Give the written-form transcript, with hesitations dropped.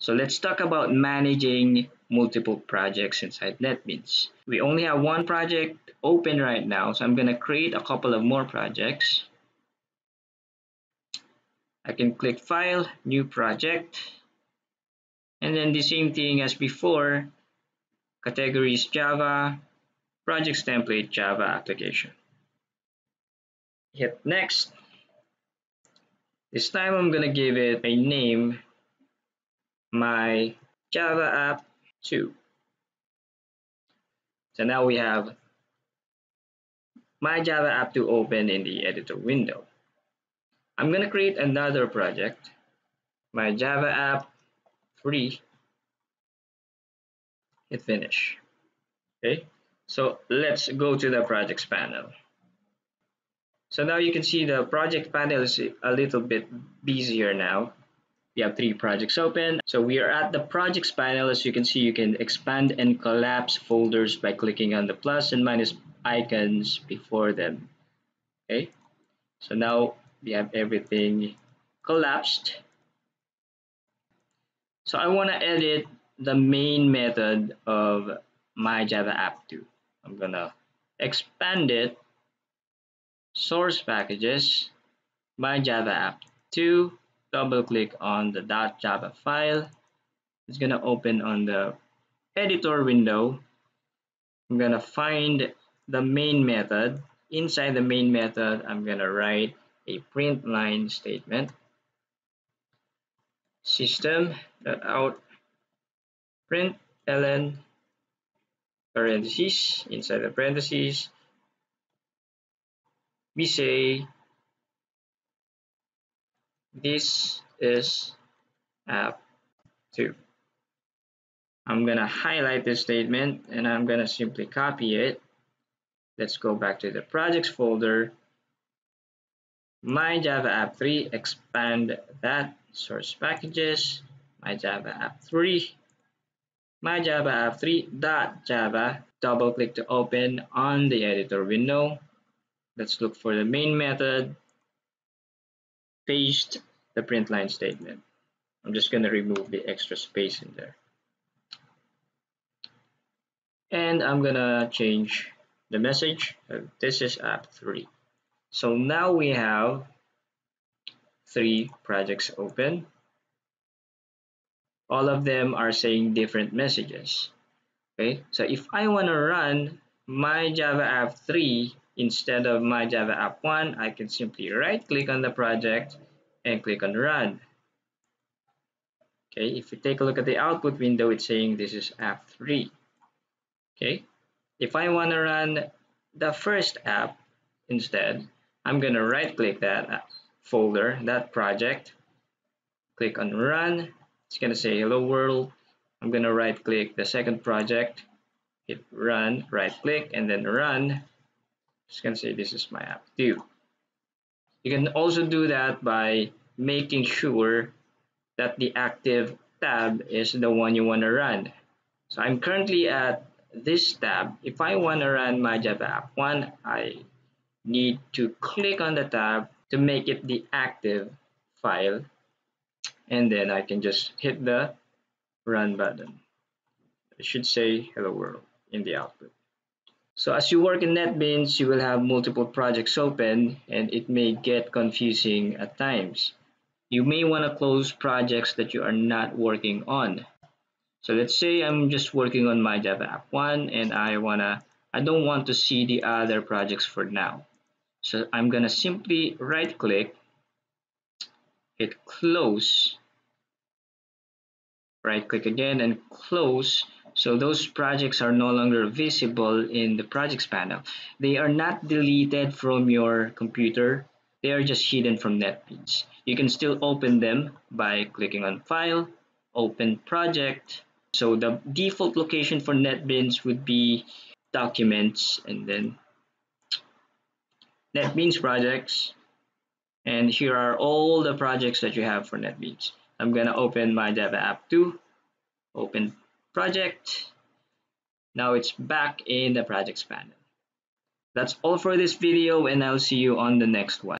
So let's talk about managing multiple projects inside NetBeans. We only have one project open right now, so I'm going to create a couple of more projects. I can click File, New Project, and then the same thing as before, categories Java, projects template Java application. Hit Next. This time I'm going to give it a name, my Java app 2. So now we have my Java app 2 open in the editor window. I'm going to create another project, my Java app 3. Hit Finish. Okay, so let's go to the projects panel. So now you can see the project panel is a little bit busier now. We have 3 projects open. So we are at the projects panel. As you can see, you can expand and collapse folders by clicking on the plus and minus icons before them. Okay, so now we have everything collapsed. So I want to edit the main method of my Java app 2. I'm going to expand it. Source packages, my Java app 2. Double click on the .java file. It's going to open on the editor window. I'm going to find the main method. Inside the main method, I'm going to write a print line statement. System.out print ln parentheses, inside the parentheses, we say this is app 2. I'm going to highlight this statement and I'm going to simply copy it. Let's go back to the projects folder. My Java app 3, expand that, source packages, my Java app 3, my Java app 3.java. Double click to open on the editor window. Let's look for the main method. Paste the print line statement. I'm just going to remove the extra space in there. And I'm going to change the message. This is app 3. So now we have 3 projects open. All of them are saying different messages. Okay, so if I want to run my Java app 3 instead of my Java app 1, I can simply right click on the project and click on Run. Okay, if we take a look at the output window, it's saying this is app 3. Okay, if I want to run the first app instead, I'm going to right click that folder, that project, click on Run. It's going to say hello world. I'm going to right click the second project, hit Run, right click, and then Run. Just gonna say this is my app 2. You can also do that by making sure that the active tab is the one you want to run. So I'm currently at this tab. If I want to run my Java app 1, I need to click on the tab to make it the active file, and then I can just hit the Run button. It should say hello world in the output. So as you work in NetBeans, you will have multiple projects open and it may get confusing at times. You may want to close projects that you are not working on. So let's say I'm just working on my Java app 1 and I don't want to see the other projects for now. So I'm going to simply right click, hit Close, right click again and Close. So those projects are no longer visible in the projects panel. They are not deleted from your computer. They are just hidden from NetBeans. You can still open them by clicking on File, Open Project. So the default location for NetBeans would be Documents and then NetBeans Projects. And here are all the projects that you have for NetBeans. I'm going to open my Java app 2, open project. Now it's back in the projects panel. That's all for this video and I'll see you on the next one.